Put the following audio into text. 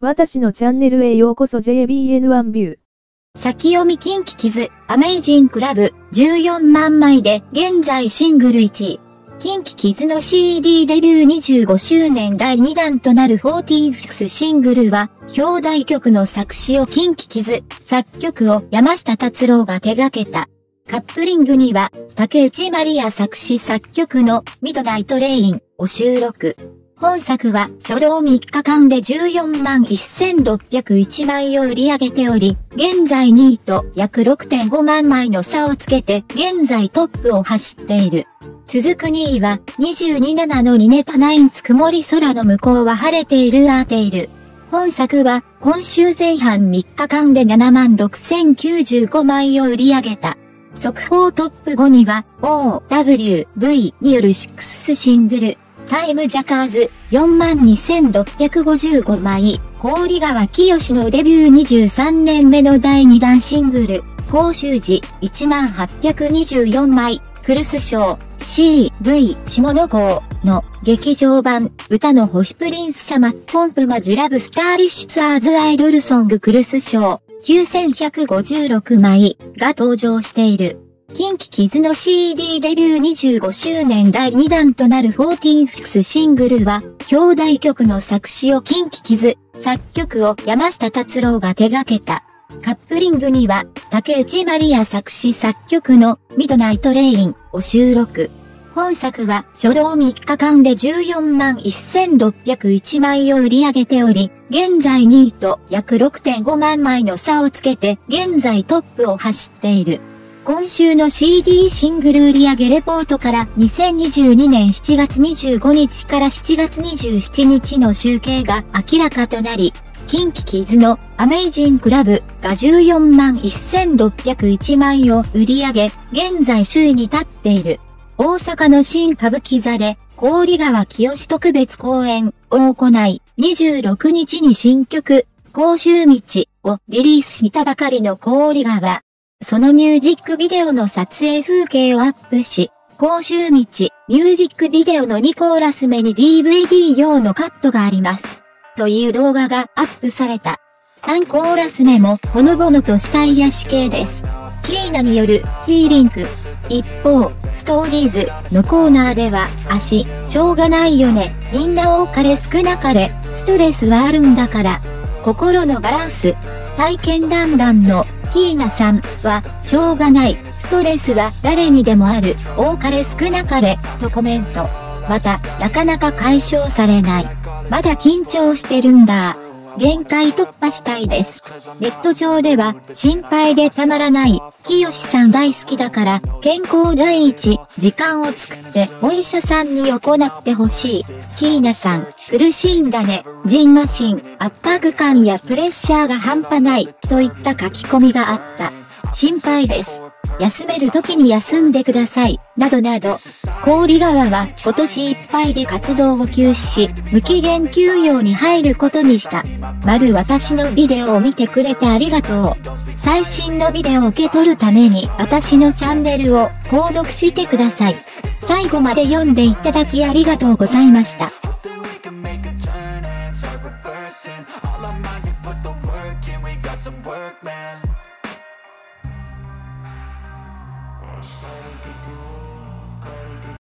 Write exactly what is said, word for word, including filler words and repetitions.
私のチャンネルへようこそ ジェイビーエヌワンビュー。先読みKinKi Kids、Amazing Love、じゅうよんまんまいで現在シングルいちい。KinKi Kidsの シーディー デビューにじゅうごしゅうねんだいにだんとなるフォーティーシックスシングルは、表題曲の作詞をKinKi Kids、作曲を山下達郎が手掛けた。カップリングには、竹内まりや作詞作曲のミッドナイトレインを収録。本作は初動みっかかんでじゅうよんまんせんろっぴゃくいちまいを売り上げており、現在にいと約 ろくてんごまんまいの差をつけて現在トップを走っている。続くにいはにじゅうにななのにネタナインス曇り空の向こうは晴れているアーテイル。本作は今週前半みっかかんで ななまんろくせんきゅうじゅうごまいを売り上げた。速報トップごには オーダブリューブイ によるろくシングル、タイムジャカーズ よんまんにせんろっぴゃくごじゅうごまい、氷川きよしのデビューにじゅうさんねんめのだいにだんシングル、甲州時 いちまんはっぴゃくにじゅうよんまい、クルスショー シーブイ 下の号の劇場版、歌の星プリンス様、ソンプマジラブスターリッシュツアーズアイドルソングクルスショーきゅうせんひゃくごじゅうろくまいが登場している。KinKi Kidsの シーディー デビューにじゅうごしゅうねんだいにだんとなるフォーティーシックスシングルは、表題曲の作詞をKinKi Kids、作曲を山下達郎が手掛けた。カップリングには、竹内まりや作詞作曲のミッドナイトレインを収録。本作は初動みっかかんでじゅうよんまんせんろっぴゃくいちまいを売り上げており、現在にいと約 ろくてんごまんまいの差をつけて現在トップを走っている。今週の シーディー シングル売上レポートからにせんにじゅうにねんしちがつにじゅうごにちからしちがつにじゅうしちにちの集計が明らかとなり、KinKi Kidsの Amazing Love がじゅうよんまんせんろっぴゃくいちまいを売り上げ、現在首位に立っている。大阪の新歌舞伎座で、氷川きよし特別公演を行い、にじゅうろくにちに新曲、甲州道をリリースしたばかりの氷川。そのミュージックビデオの撮影風景をアップし、甲州道、ミュージックビデオのにコーラスめに ディーブイディー 用のカットがあります。という動画がアップされた。さんコーラスめもほのぼのとした癒し系です。キーナによるヒーリング。一方、ストーリーズのコーナーでは、足、しょうがないよね。みんな多かれ少なかれ、ストレスはあるんだから。心のバランス。体験談談のキーナさんは、しょうがない、ストレスは誰にでもある、多かれ少なかれ、とコメント。また、なかなか解消されない。まだ緊張してるんだ。限界突破したいです。ネット上では、心配でたまらない、きよしさん大好きだから、健康第一、時間を作って、お医者さんに行ってほしい。キーナさん、苦しいんだね、ジンマシン、圧迫感やプレッシャーが半端ない、といった書き込みがあった。心配です。休める時に休んでください、などなど。氷川は今年いっぱいで活動を休止し、無期限休養に入ることにした。まる私のビデオを見てくれてありがとう。最新のビデオを受け取るために私のチャンネルを購読してください。最後まで読んでいただきありがとうございました。